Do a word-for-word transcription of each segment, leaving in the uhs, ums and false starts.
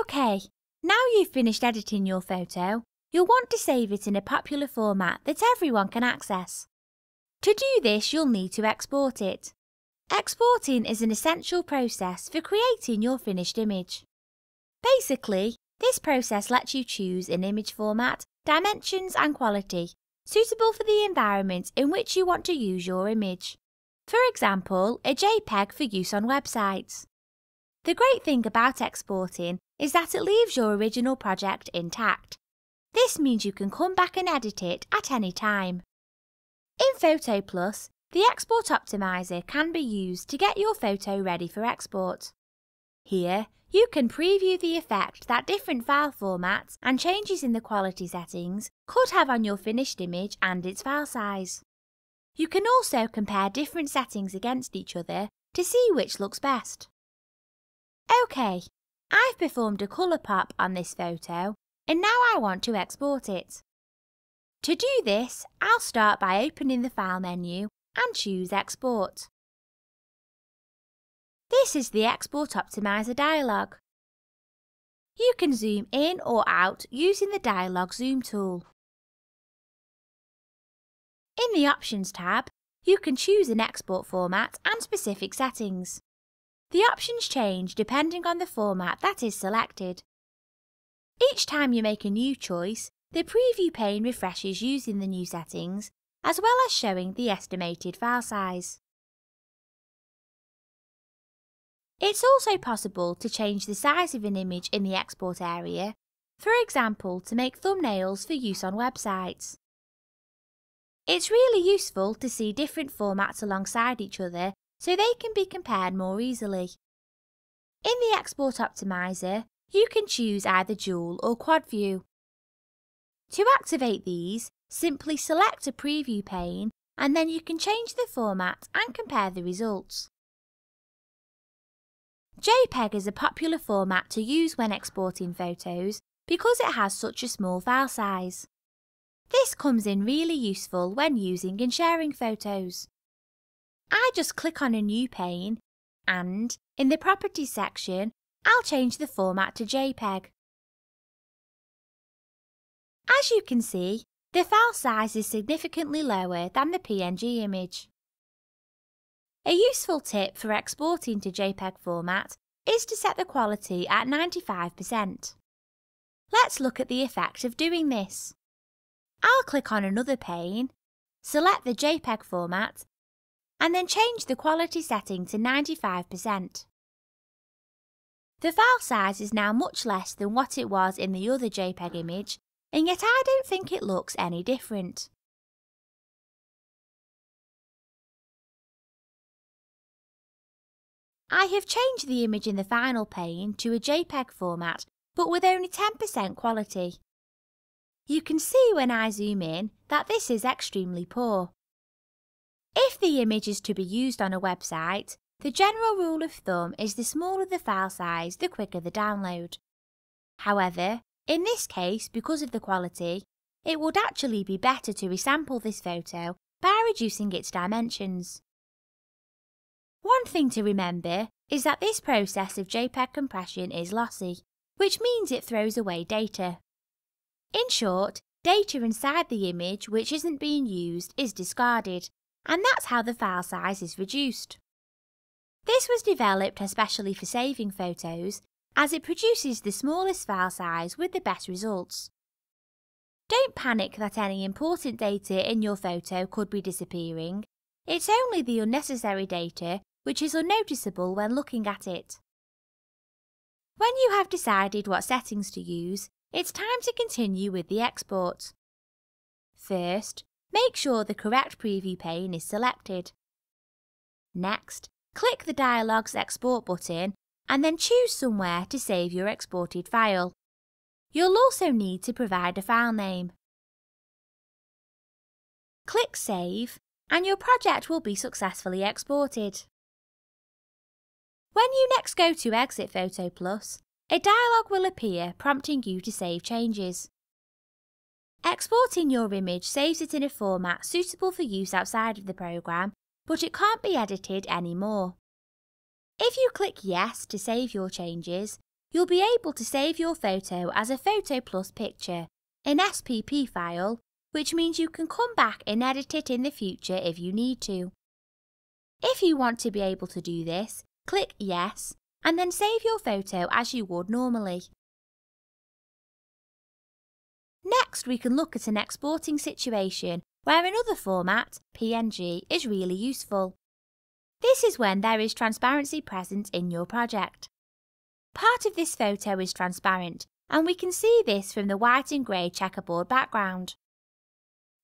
OK, now you've finished editing your photo, you'll want to save it in a popular format that everyone can access. To do this, you'll need to export it. Exporting is an essential process for creating your finished image. Basically, this process lets you choose an image format, dimensions and quality, suitable for the environment in which you want to use your image. For example, a JPEG for use on websites. The great thing about exporting is that it leaves your original project intact. This means you can come back and edit it at any time. In PhotoPlus, the Export Optimizer can be used to get your photo ready for export. Here, you can preview the effect that different file formats and changes in the quality settings could have on your finished image and its file size. You can also compare different settings against each other to see which looks best. OK, I've performed a colour pop on this photo and now I want to export it. To do this, I'll start by opening the File menu and choose Export. This is the Export Optimizer dialog. You can zoom in or out using the dialog zoom tool. In the Options tab, you can choose an export format and specific settings. The options change depending on the format that is selected. Each time you make a new choice, the preview pane refreshes using the new settings, as well as showing the estimated file size. It's also possible to change the size of an image in the export area, for example to make thumbnails for use on websites. It's really useful to see different formats alongside each other so they can be compared more easily. In the Export Optimizer, you can choose either dual or quad view. To activate these, simply select a preview pane and then you can change the format and compare the results. JPEG is a popular format to use when exporting photos because it has such a small file size. This comes in really useful when using and sharing photos. I just click on a new pane and, in the Properties section, I'll change the format to JPEG. As you can see, the file size is significantly lower than the P N G image. A useful tip for exporting to JPEG format is to set the quality at ninety-five percent. Let's look at the effect of doing this. I'll click on another pane, select the JPEG format, and then change the quality setting to ninety-five percent. The file size is now much less than what it was in the other JPEG image, and yet I don't think it looks any different. I have changed the image in the final pane to a JPEG format, but with only ten percent quality. You can see when I zoom in that this is extremely poor. If the image is to be used on a website, the general rule of thumb is the smaller the file size, the quicker the download. However, in this case, because of the quality, it would actually be better to resample this photo by reducing its dimensions. One thing to remember is that this process of JPEG compression is lossy, which means it throws away data. In short, data inside the image which isn't being used is discarded, and that's how the file size is reduced. This was developed especially for saving photos, as it produces the smallest file size with the best results. Don't panic that any important data in your photo could be disappearing. It's only the unnecessary data which is unnoticeable when looking at it. When you have decided what settings to use, it's time to continue with the export. First, make sure the correct preview pane is selected. Next, click the dialog's export button and then choose somewhere to save your exported file. You'll also need to provide a file name. Click Save and your project will be successfully exported. When you next go to exit PhotoPlus, a dialog will appear prompting you to save changes. Exporting your image saves it in a format suitable for use outside of the program, but it can't be edited anymore. If you click Yes to save your changes, you'll be able to save your photo as a PhotoPlus picture, an S P P file, which means you can come back and edit it in the future if you need to. If you want to be able to do this, click Yes, and then save your photo as you would normally. Next, we can look at an exporting situation where another format, P N G, is really useful. This is when there is transparency present in your project. Part of this photo is transparent, and we can see this from the white and grey checkerboard background.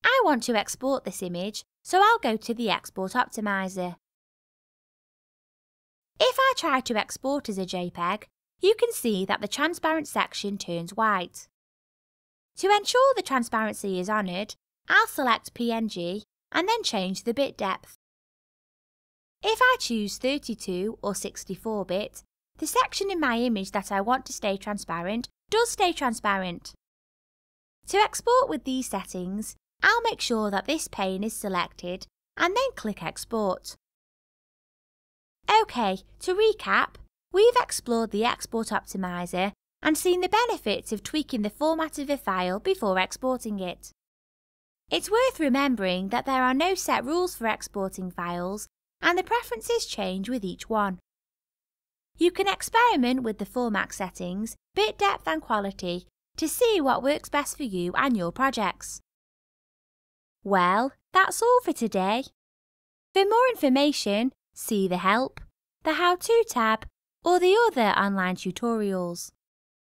I want to export this image, so I'll go to the Export Optimizer. If I try to export as a JPEG, you can see that the transparent section turns white. To ensure the transparency is honoured, I'll select P N G and then change the bit depth. If I choose thirty-two or sixty-four bit, the section in my image that I want to stay transparent does stay transparent. To export with these settings, I'll make sure that this pane is selected and then click Export. OK, to recap, we've explored the Export Optimizer and seen the benefits of tweaking the format of a file before exporting it. It's worth remembering that there are no set rules for exporting files, and the preferences change with each one. You can experiment with the format settings, bit depth and quality to see what works best for you and your projects. Well, that's all for today. For more information, see the Help, the How To tab, or the other online tutorials.